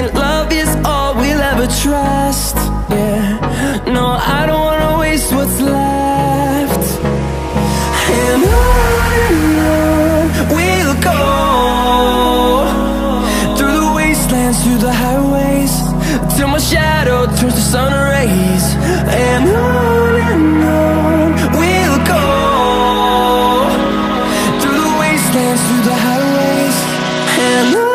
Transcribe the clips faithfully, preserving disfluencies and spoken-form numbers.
and love is all we'll ever trust. Yeah, no, I don't wanna waste what's left. And on and on we'll go, through the wastelands, through the highways, till my shadow turns to sun rays. And on and on we'll go, through the wastelands, through the highways. And on.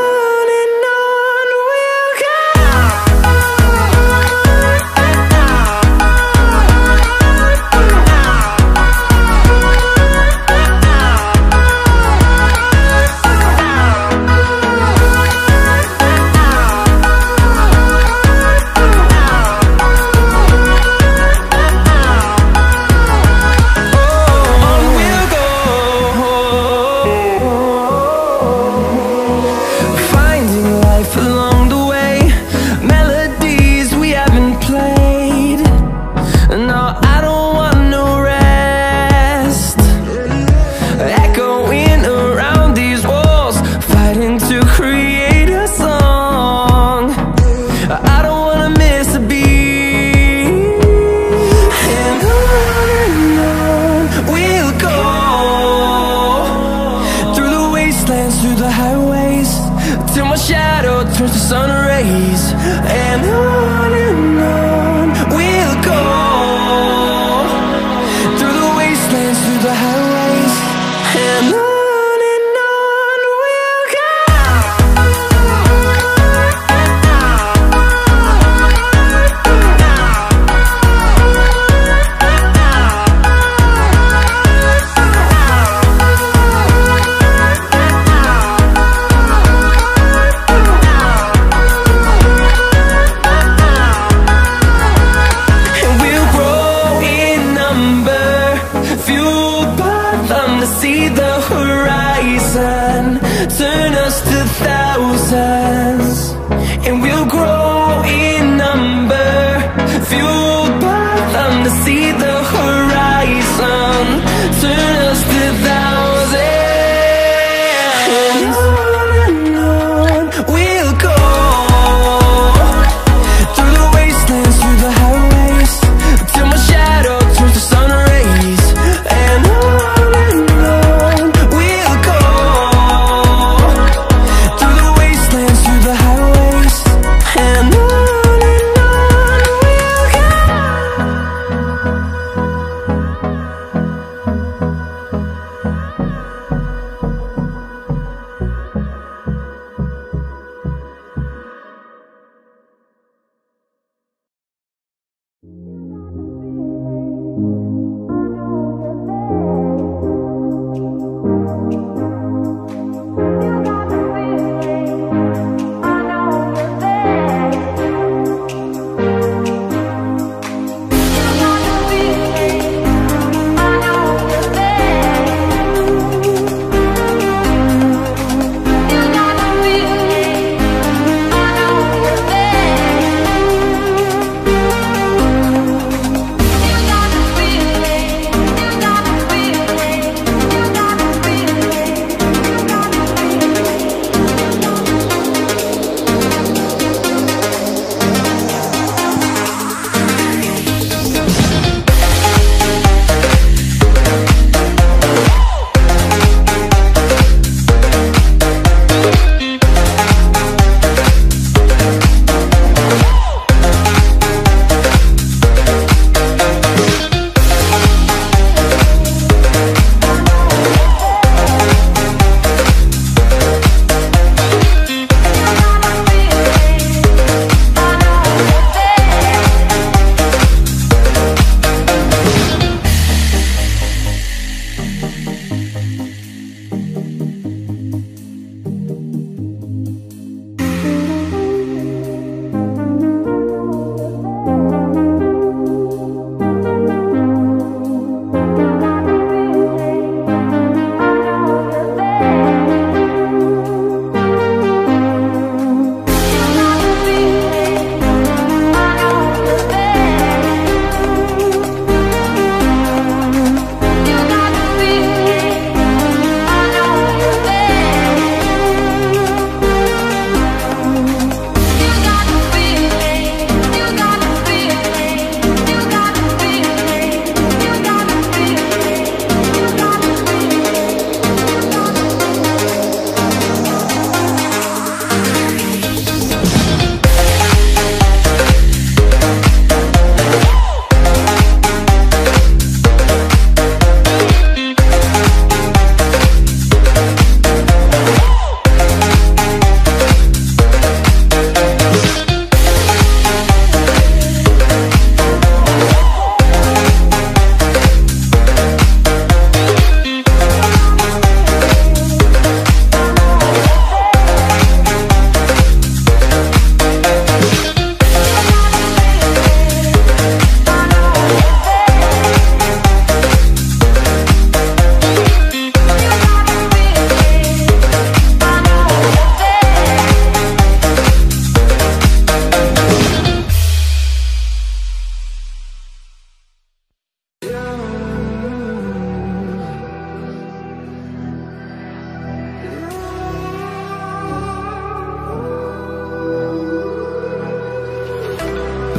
Through the highways, till my shadow turns to sun rays. And on and on we'll go, through the wastelands, through the highways. And on. See the horizon turn us to thousands, and we'll grow in number, fueled by them. To see the horizon turn us to thousands, and on and on we'll go, through the wastelands, through the highways, till my shadow turns to sun rays. And on. We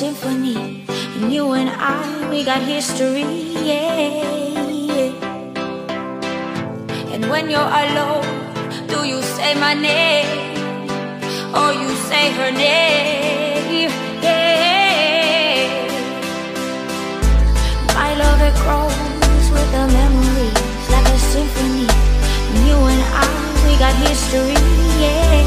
symphony, and you and I, we got history, yeah, yeah. when you're alone? Do you say my name, or you say her name? Yeah. My love, it grows with the memories, like a symphony. And you and I, we got history, yeah.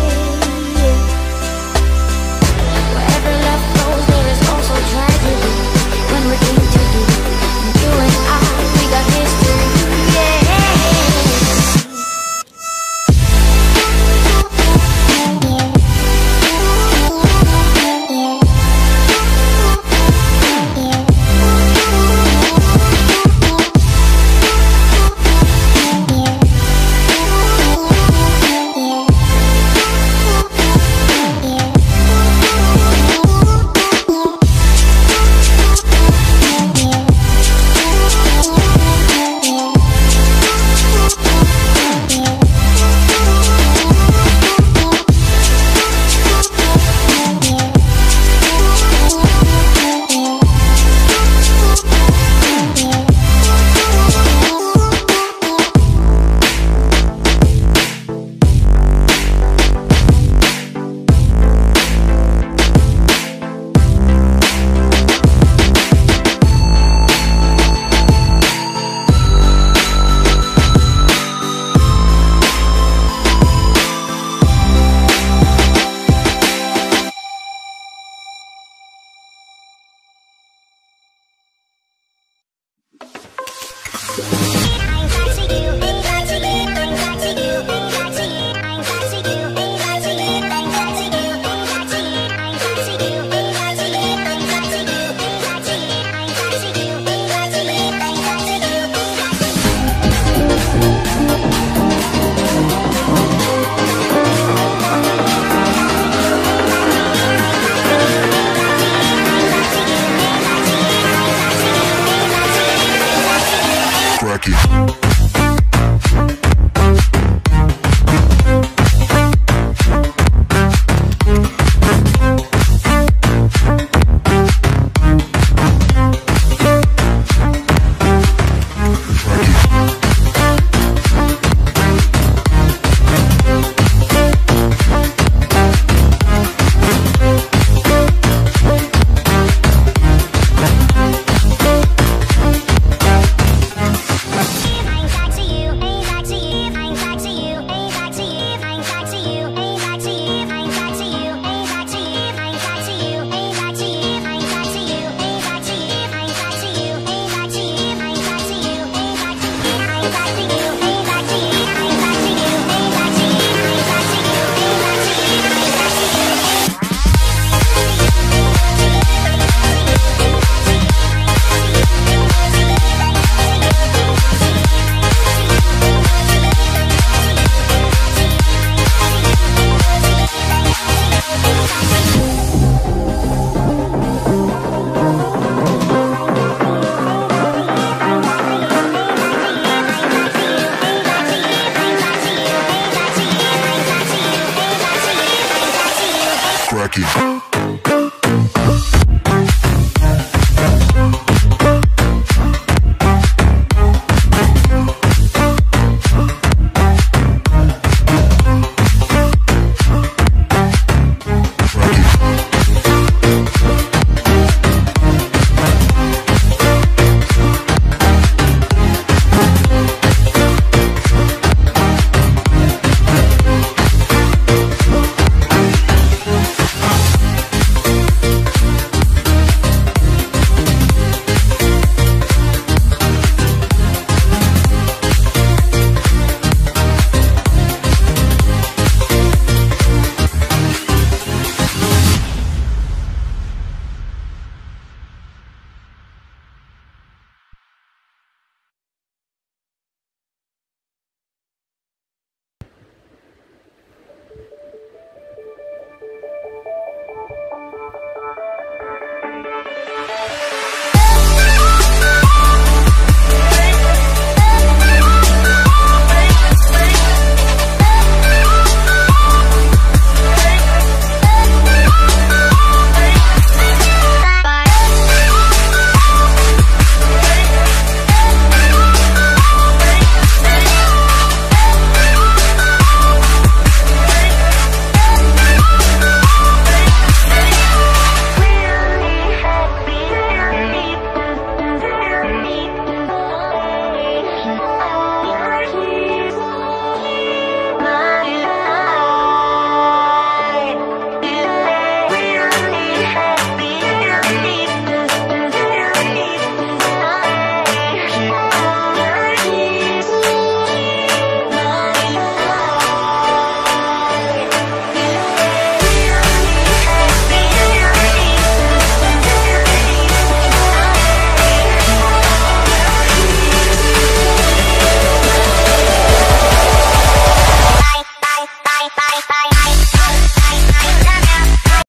Thank you.